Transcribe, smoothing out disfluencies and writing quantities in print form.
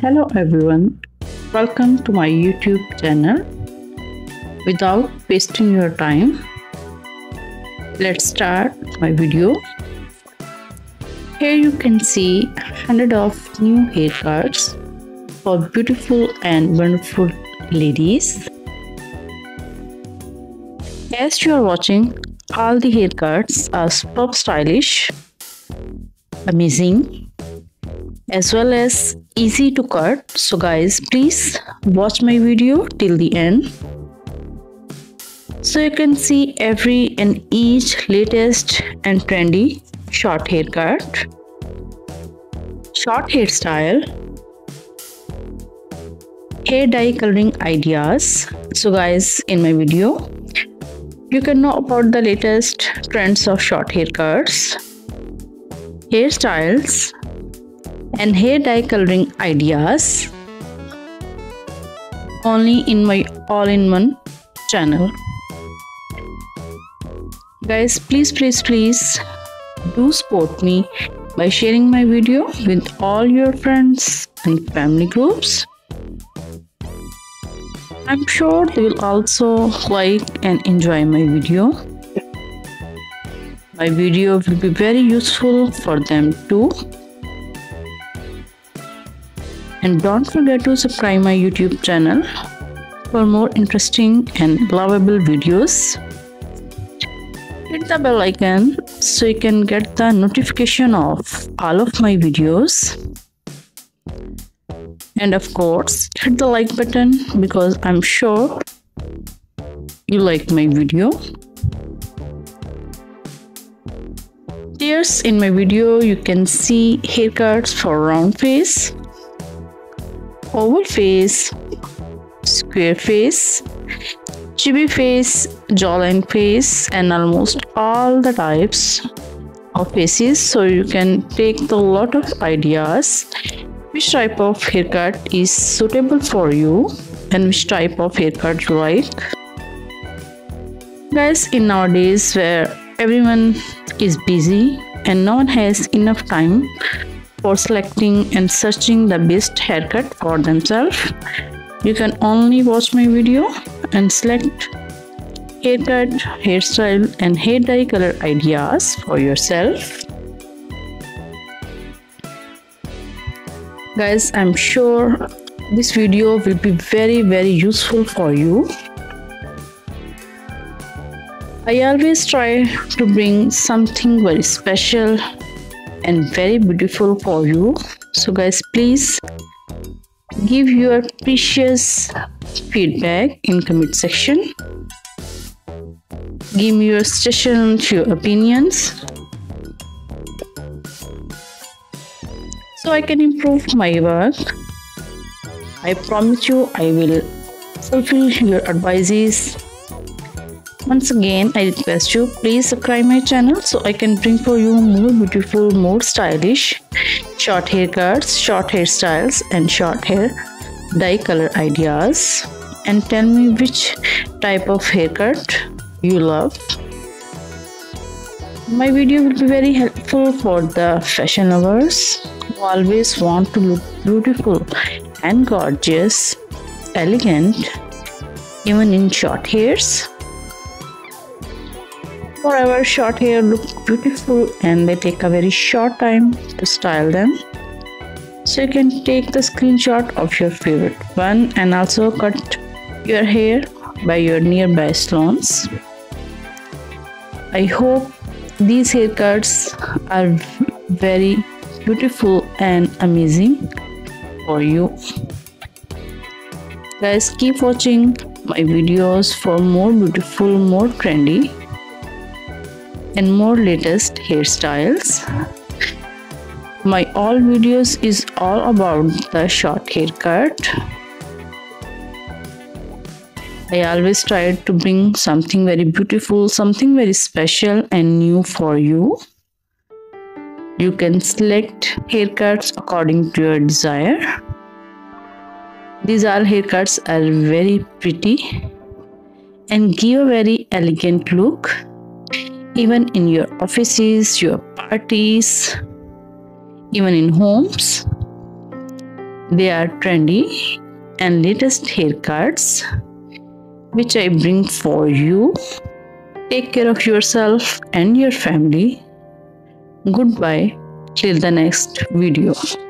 Hello everyone, welcome to my YouTube channel. Without wasting your time, let's start my video. Here you can see 100 of new hair cards for beautiful and wonderful ladies. As you are watching, all the hair cards are super stylish, amazing, as well as easy to cut. So guys, please watch my video till the end so you can see every and each latest and trendy short hair cut, short hairstyle, hair dye coloring ideas. So guys, in my video you can know about the latest trends of short hair cuts, hairstyles and hair dye coloring ideas only in my all-in-one channel. Guys, please do support me by sharing my video with all your friends and family groups. I'm sure they will also like and enjoy my video. My video will be very useful for them too. And don't forget to subscribe my YouTube channel for more interesting and lovable videos. Hit the bell icon so you can get the notification of all of my videos. And of course, hit the like button because I'm sure you like my video. Here's in my video you can see haircuts for round face, oval face, square face, chibi face, jawline face and almost all the types of faces, so you can take a lot of ideas which type of haircut is suitable for you and which type of haircut you like. Guys, in nowadays where everyone is busy and no one has enough time for selecting and searching the best haircut for themselves, you can only watch my video and select haircut, hairstyle and hair dye color ideas for yourself. Guys, I'm sure this video will be very useful for you. I always try to bring something very special and very beautiful for you. So guys, please give your precious feedback in comment section. Give me your suggestions, your opinions, so I can improve my work. I promise you I will fulfill your advices. Once again, I request you, please subscribe my channel so I can bring for you more beautiful, more stylish short haircuts, short hairstyles and short hair dye color ideas. And tell me which type of haircut you love. My video will be very helpful for the fashion lovers who always want to look beautiful and gorgeous, elegant, even in short hairs. Forever short hair look beautiful and they take a very short time to style them. So you can take the screenshot of your favorite one and also cut your hair by your nearby salons. I hope these haircuts are very beautiful and amazing for you. Guys, keep watching my videos for more beautiful, more trendy and more latest hairstyles. My all videos is all about the short haircut. I always try to bring something very beautiful, something very special and new for you. You can select haircuts according to your desire. These all haircuts are very pretty and give a very elegant look. Even in your offices, your parties, even in homes. They are trendy and latest haircuts which I bring for you. Take care of yourself and your family. Goodbye till the next video.